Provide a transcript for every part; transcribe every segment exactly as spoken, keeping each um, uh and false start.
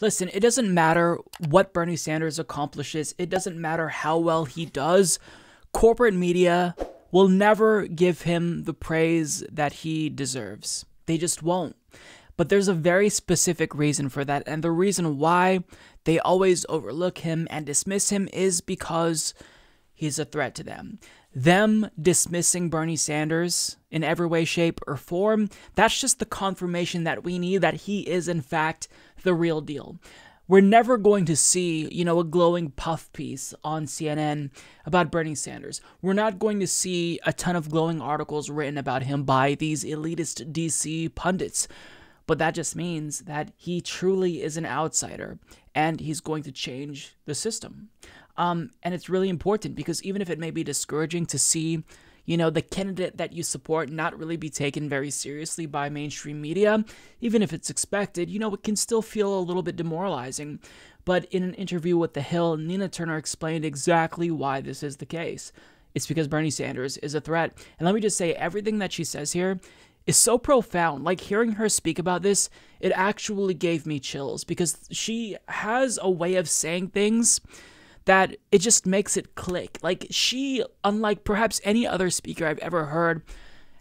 Listen, it doesn't matter what Bernie Sanders accomplishes. It doesn't matter how well he does. Corporate media will never give him the praise that he deserves. They just won't. But there's a very specific reason for that. And the reason why they always overlook him and dismiss him is because he's a threat to them. Them dismissing Bernie Sanders in every way, shape, or form, that's just the confirmation that we need that he is, in fact, the real deal. We're never going to see, you know, a glowing puff piece on C N N about Bernie Sanders. We're not going to see a ton of glowing articles written about him by these elitist D C pundits. But that just means that he truly is an outsider and he's going to change the system. Um, and it's really important because even if it may be discouraging to see, you know, the candidate that you support not really be taken very seriously by mainstream media, even if it's expected, you know, it can still feel a little bit demoralizing. But in an interview with The Hill, Nina Turner explained exactly why this is the case. It's because Bernie Sanders is a threat. And let me just say, everything that she says here is so profound. Like, hearing her speak about this, it actually gave me chills because she has a way of saying things that it just makes it click. Like, she, unlike perhaps any other speaker I've ever heard,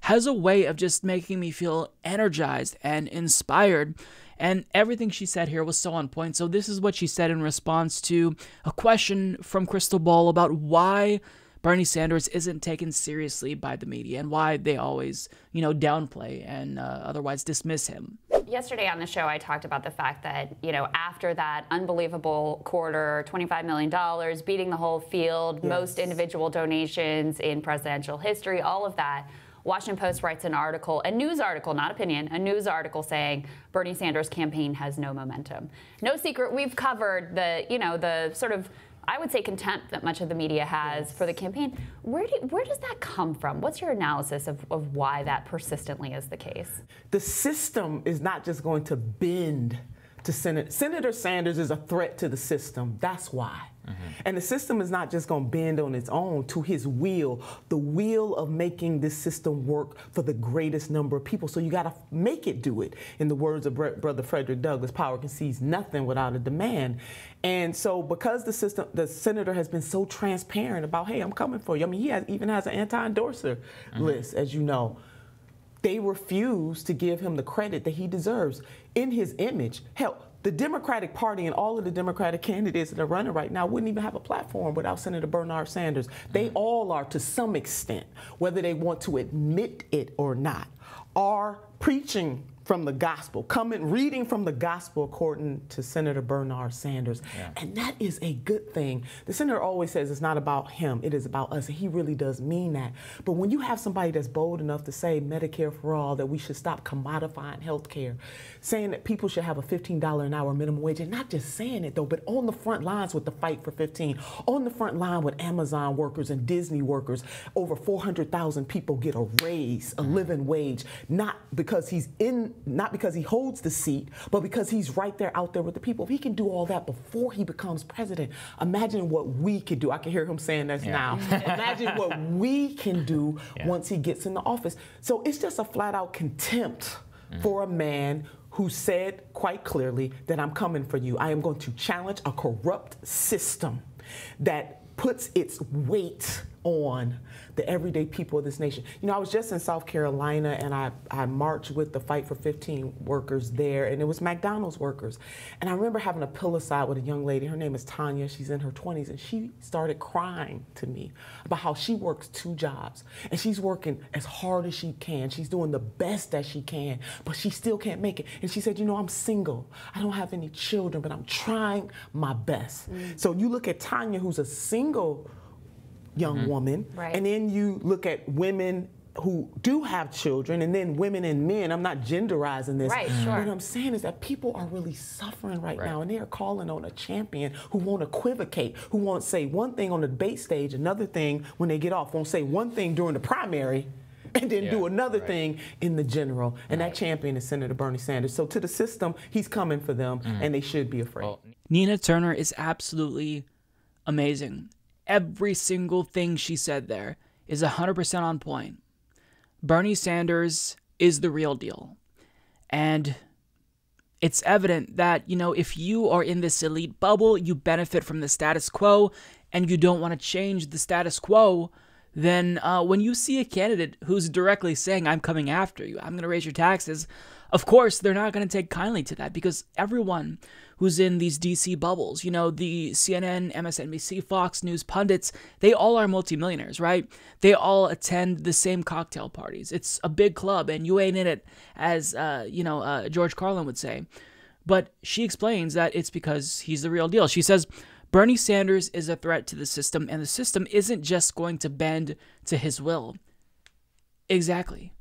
has a way of just making me feel energized and inspired. And everything she said here was so on point. So this is what she said in response to a question from Crystal Ball about why Bernie Sanders isn't taken seriously by the media and why they always, you know, downplay and uh, otherwise dismiss him. Yesterday on the show, I talked about the fact that, you know, after that unbelievable quarter, twenty-five million dollars, beating the whole field, yes, most individual donations in presidential history, all of that, Washington Post writes an article, a news article, not opinion, a news article saying Bernie Sanders' campaign has no momentum. No secret, we've covered the, you know, the sort of, I would say, contempt that much of the media has, yes, for the campaign. Where do you, where does that come from? What's your analysis of, of why that persistently is the case? The system is not just going to bend to Senator. Senator Sanders is a threat to the system. That's why. Mm-hmm. And the system is not just going to bend on its own to his will, the will of making this system work for the greatest number of people. So you got to make it do it. In the words of Brother Frederick Douglass, power concedes nothing without a demand. And so because the system, the senator has been so transparent about, hey, I'm coming for you. I mean, he has, even has an anti-endorser mm-hmm. list, as you know. They refuse to give him the credit that he deserves in his image. Hell, the Democratic Party and all of the Democratic candidates that are running right now wouldn't even have a platform without Senator Bernard Sanders. They all are, to some extent, whether they want to admit it or not, are preaching from the gospel, coming, reading from the gospel according to Senator Bernard Sanders. Yeah. And that is a good thing. The senator always says it's not about him, it is about us. And he really does mean that. But when you have somebody that's bold enough to say Medicare for all, that we should stop commodifying health care, saying that people should have a fifteen dollars an hour minimum wage, and not just saying it though, but on the front lines with the Fight for fifteen, on the front line with Amazon workers and Disney workers, over four hundred thousand people get a raise, a living wage, not because he's in, not because he holds the seat, but because he's right there out there with the people. If he can do all that before he becomes president, imagine what we could do. I can hear him saying that yeah. now. Imagine what we can do yeah. once he gets in the office. So it's just a flat out contempt mm. for a man who said quite clearly that I'm coming for you. I am going to challenge a corrupt system that puts its weight on the everyday people of this nation. You know, I was just in South Carolina and I, I marched with the Fight for fifteen workers there, and it was McDonald's workers. And I remember having a pillow side with a young lady, her name is Tanya, she's in her twenties, and she started crying to me about how she works two jobs and she's working as hard as she can, she's doing the best that she can, but she still can't make it. And she said, you know, I'm single, I don't have any children, but I'm trying my best. Mm-hmm. So you look at Tanya, who's a single young mm-hmm. woman, right. and then you look at women who do have children, and then women and men. I'm not genderizing this. Right, sure. What I'm saying is that people are really suffering right, right. now, and they are calling on a champion who won't equivocate, who won't say one thing on the debate stage, another thing when they get off, won't say one thing during the primary, and then yeah, do another right. thing in the general. And right. that champion is Senator Bernie Sanders. So to the system, he's coming for them, mm-hmm. and they should be afraid. Well, Nina Turner is absolutely amazing. Every single thing she said there is one hundred percent on point. Bernie Sanders is the real deal. And it's evident that, you know, if you are in this elite bubble, you benefit from the status quo and you don't want to change the status quo, then uh, when you see a candidate who's directly saying, I'm coming after you, I'm going to raise your taxes, of course, they're not going to take kindly to that, because everyone who's in these D C bubbles, you know, the C N N, M S N B C, Fox News pundits, they all are multimillionaires, right? They all attend the same cocktail parties. It's a big club and you ain't in it, as, uh, you know, uh, George Carlin would say. But she explains that it's because he's the real deal. She says, Bernie Sanders is a threat to the system, and the system isn't just going to bend to his will. Exactly.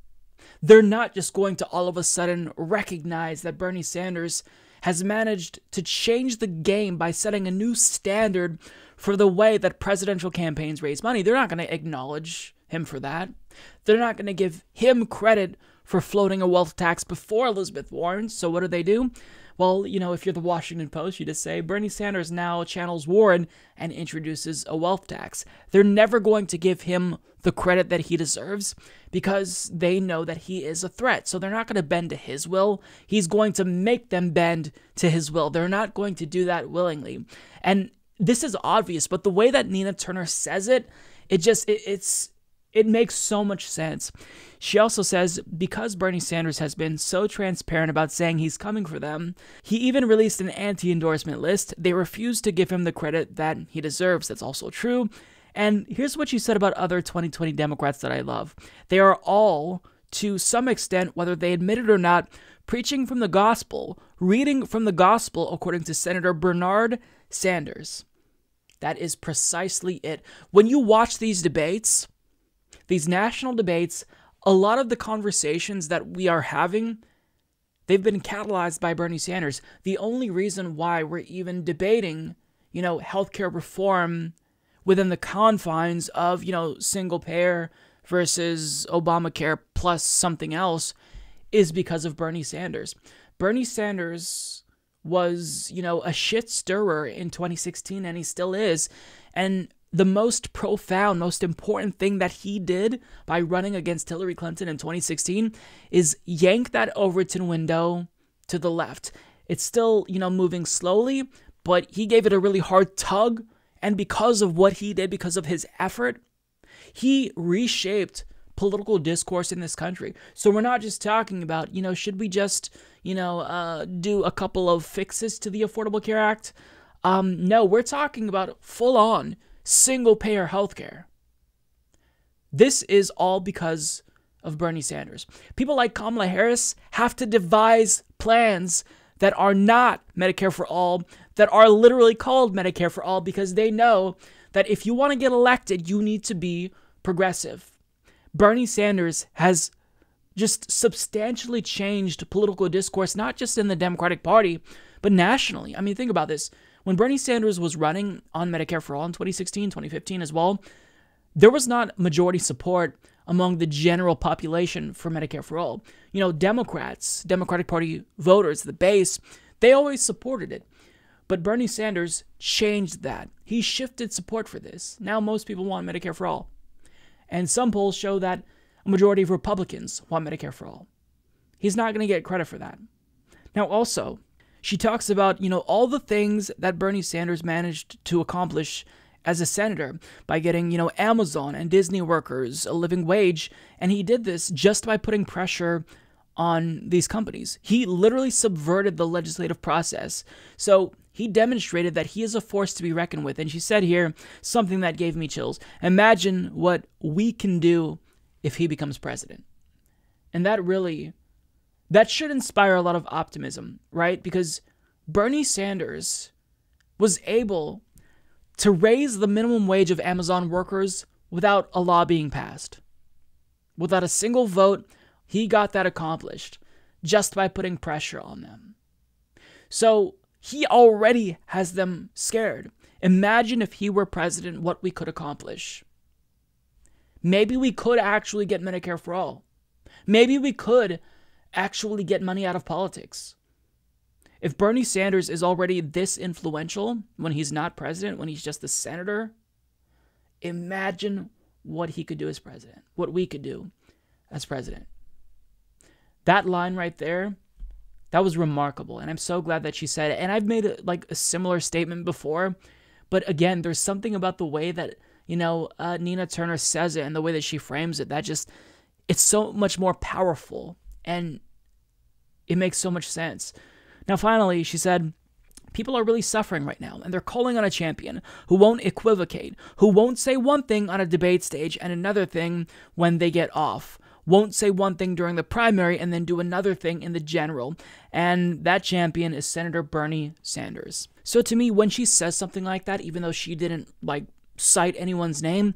They're not just going to all of a sudden recognize that Bernie Sanders has managed to change the game by setting a new standard for the way that presidential campaigns raise money. They're not going to acknowledge him for that. They're not going to give him credit for floating a wealth tax before Elizabeth Warren. So what do they do? Well, you know, if you're the Washington Post, you just say, Bernie Sanders now channels Warren and introduces a wealth tax. They're never going to give him the credit that he deserves because they know that he is a threat. So they're not going to bend to his will. He's going to make them bend to his will. They're not going to do that willingly. And this is obvious, but the way that Nina Turner says it, it just, it, it's... it makes so much sense. She also says, because Bernie Sanders has been so transparent about saying he's coming for them, he even released an anti-endorsement list. They refused to give him the credit that he deserves. That's also true. And here's what she said about other twenty twenty Democrats that I love. They are all, to some extent, whether they admit it or not, preaching from the gospel, reading from the gospel, according to Senator Bernard Sanders. That is precisely it. When you watch these debates, these national debates, a lot of the conversations that we are having, they've been catalyzed by Bernie Sanders. The only reason why we're even debating, you know, healthcare reform within the confines of, you know, single payer versus Obamacare plus something else is because of Bernie Sanders. Bernie Sanders was, you know, a shit stirrer in twenty sixteen, and he still is. And the most profound, most important thing that he did by running against Hillary Clinton in twenty sixteen is yank that Overton window to the left. It's still, you know, moving slowly, but he gave it a really hard tug. And because of what he did, because of his effort, he reshaped political discourse in this country. So we're not just talking about, you know, should we just, you know, uh, do a couple of fixes to the Affordable Care Act? Um, no, we're talking about full-on single-payer healthcare. This is all because of Bernie Sanders. People like Kamala Harris have to devise plans that are not Medicare for All, that are literally called Medicare for All, because they know that if you want to get elected, you need to be progressive. Bernie Sanders has just substantially changed political discourse, not just in the Democratic Party, but nationally. I mean, think about this. When Bernie Sanders was running on Medicare for All in twenty sixteen, twenty fifteen as well, there was not majority support among the general population for Medicare for All. You know, Democrats, Democratic Party voters, the base, they always supported it. But Bernie Sanders changed that. He shifted support for this. Now most people want Medicare for All. And some polls show that a majority of Republicans want Medicare for All. He's not going to get credit for that. Now also, she talks about, you know, all the things that Bernie Sanders managed to accomplish as a senator by getting, you know, Amazon and Disney workers a living wage. And he did this just by putting pressure on these companies. He literally subverted the legislative process. So he demonstrated that he is a force to be reckoned with. And she said here something that gave me chills. Imagine what we can do if he becomes president. And that really... that should inspire a lot of optimism, right? Because Bernie Sanders was able to raise the minimum wage of Amazon workers without a law being passed. Without a single vote, he got that accomplished just by putting pressure on them. So he already has them scared. Imagine if he were president, what we could accomplish. Maybe we could actually get Medicare for All. Maybe we could actually get money out of politics. If Bernie Sanders is already this influential when he's not president, when he's just the senator, imagine what he could do as president, what we could do as president. That line right there That was remarkable, and I'm so glad that she said it. And I've made a, like a similar statement before, but again, there's something about the way that, you know, uh, Nina Turner says it and the way that she frames it that just, it's so much more powerful, and it makes so much sense. Now, finally, she said, people are really suffering right now, and they're calling on a champion who won't equivocate, who won't say one thing on a debate stage and another thing when they get off, won't say one thing during the primary and then do another thing in the general. And that champion is Senator Bernie Sanders. So to me, when she says something like that, even though she didn't like cite anyone's name,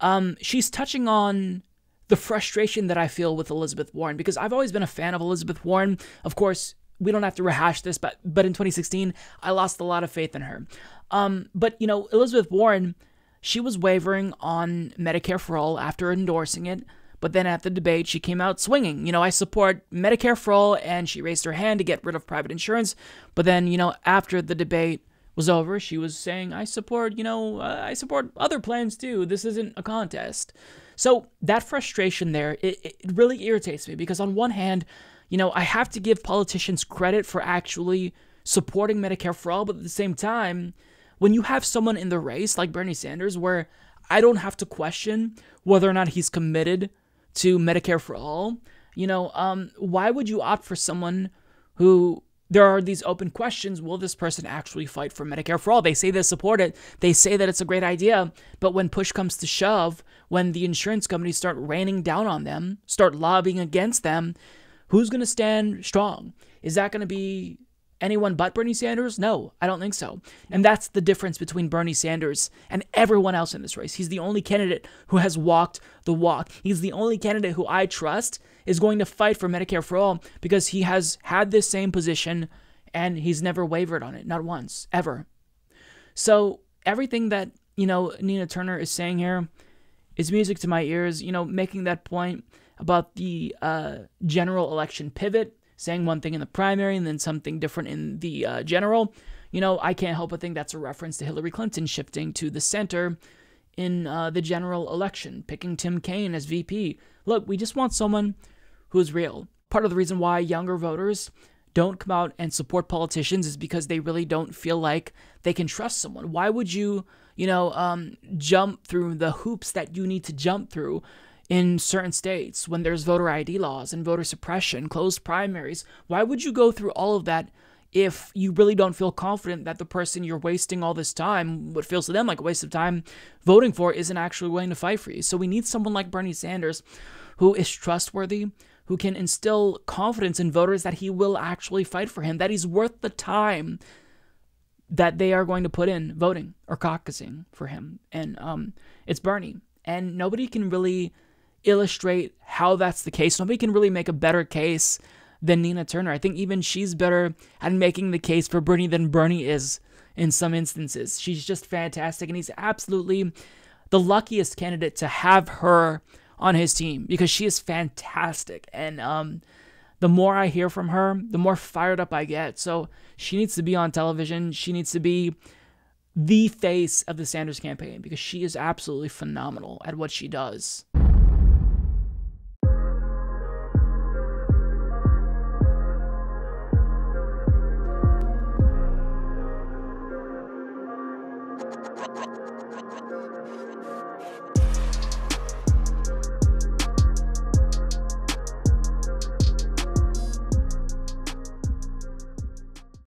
um, she's touching on the frustration that I feel with Elizabeth Warren, because I've always been a fan of Elizabeth Warren. Of course, we don't have to rehash this, but, but in twenty sixteen, I lost a lot of faith in her. Um, but, you know, Elizabeth Warren, she was wavering on Medicare for All after endorsing it. But then at the debate, she came out swinging. You know, I support Medicare for All, and she raised her hand to get rid of private insurance. But then, you know, after the debate was over, she was saying, I support, you know, uh, I support other plans too. This isn't a contest. So that frustration there, it, it really irritates me, because on one hand, you know, I have to give politicians credit for actually supporting Medicare for All. But at the same time, when you have someone in the race like Bernie Sanders, where I don't have to question whether or not he's committed to Medicare for All, you know, um, why would you opt for someone who, there are these open questions, will this person actually fight for Medicare for All? They say they support it, they say that it's a great idea, but when push comes to shove, when the insurance companies start raining down on them, start lobbying against them, who's going to stand strong? Is that going to be anyone but Bernie Sanders? No, I don't think so. And that's the difference between Bernie Sanders and everyone else in this race. He's the only candidate who has walked the walk. He's the only candidate who I trust is going to fight for Medicare for All, because he has had this same position and he's never wavered on it, not once, ever. So everything that, you know, Nina Turner is saying here is music to my ears, you know, making that point about the uh, general election pivot, saying one thing in the primary and then something different in the uh, general. You know, I can't help but think that's a reference to Hillary Clinton shifting to the center in uh, the general election, picking Tim Kaine as V P. Look, we just want someone who's real. Part of the reason why younger voters don't come out and support politicians is because they really don't feel like they can trust someone. Why would you, you know, um, jump through the hoops that you need to jump through in certain states when there's voter I D laws and voter suppression, closed primaries? Why would you go through all of that if you really don't feel confident that the person you're wasting all this time, what feels to them like a waste of time voting for, isn't actually willing to fight for you? So we need someone like Bernie Sanders who is trustworthy, who can instill confidence in voters that he will actually fight for him, that he's worth the time that they are going to put in voting or caucusing for him. And um, it's Bernie. And nobody can really illustrate how that's the case. Nobody can really make a better case than Nina Turner. I think even she's better at making the case for Bernie than Bernie is in some instances. She's just fantastic, and he's absolutely the luckiest candidate to have her on his team, because she is fantastic. And um, the more I hear from her, the more fired up I get. So she needs to be on television. She needs to be the face of the Sanders campaign, because she is absolutely phenomenal at what she does.